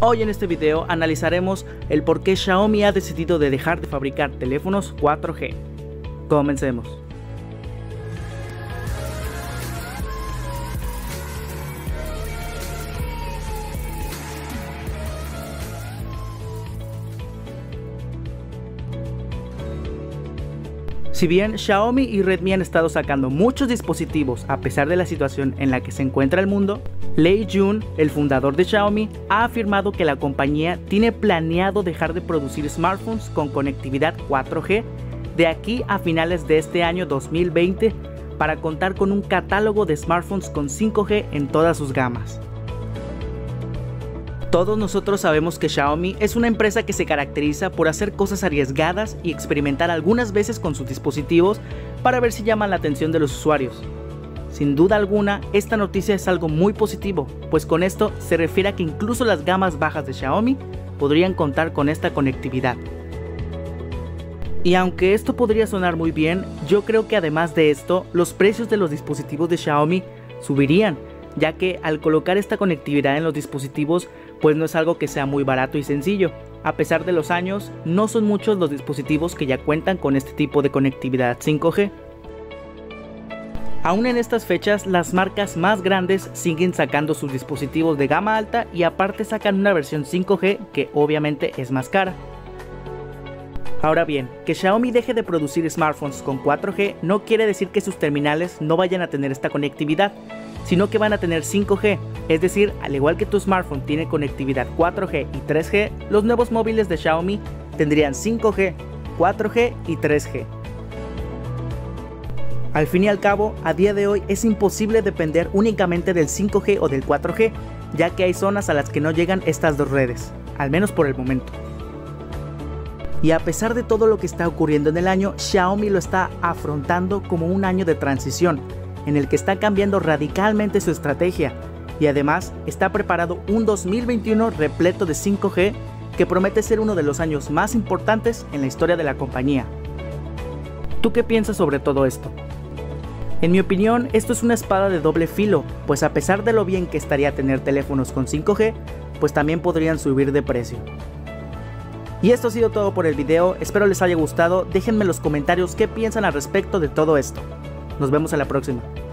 Hoy en este video analizaremos el por qué Xiaomi ha decidido de dejar de fabricar teléfonos 4G. Comencemos. Si bien Xiaomi y Redmi han estado sacando muchos dispositivos a pesar de la situación en la que se encuentra el mundo, Lei Jun, el fundador de Xiaomi, ha afirmado que la compañía tiene planeado dejar de producir smartphones con conectividad 4G de aquí a finales de este año 2020 para contar con un catálogo de smartphones con 5G en todas sus gamas. Todos nosotros sabemos que Xiaomi es una empresa que se caracteriza por hacer cosas arriesgadas y experimentar algunas veces con sus dispositivos para ver si llaman la atención de los usuarios. Sin duda alguna, esta noticia es algo muy positivo, pues con esto se refiere a que incluso las gamas bajas de Xiaomi podrían contar con esta conectividad. Y aunque esto podría sonar muy bien, yo creo que además de esto, los precios de los dispositivos de Xiaomi subirían, ya que al colocar esta conectividad en los dispositivos, pues no es algo que sea muy barato y sencillo. A pesar de los años, no son muchos los dispositivos que ya cuentan con este tipo de conectividad 5G. Aún en estas fechas, las marcas más grandes siguen sacando sus dispositivos de gama alta y aparte sacan una versión 5G que obviamente es más cara. Ahora bien, que Xiaomi deje de producir smartphones con 4G no quiere decir que sus terminales no vayan a tener esta conectividad, sino que van a tener 5G, es decir, al igual que tu smartphone tiene conectividad 4G y 3G, los nuevos móviles de Xiaomi tendrían 5G, 4G y 3G. Al fin y al cabo, a día de hoy es imposible depender únicamente del 5G o del 4G, ya que hay zonas a las que no llegan estas dos redes, al menos por el momento. Y a pesar de todo lo que está ocurriendo en el año, Xiaomi lo está afrontando como un año de transición, en el que está cambiando radicalmente su estrategia y además está preparado un 2021 repleto de 5G que promete ser uno de los años más importantes en la historia de la compañía. ¿Tú qué piensas sobre todo esto? En mi opinión, esto es una espada de doble filo, pues a pesar de lo bien que estaría tener teléfonos con 5G, pues también podrían subir de precio. Y esto ha sido todo por el video, espero les haya gustado, déjenme en los comentarios qué piensan al respecto de todo esto. Nos vemos en la próxima.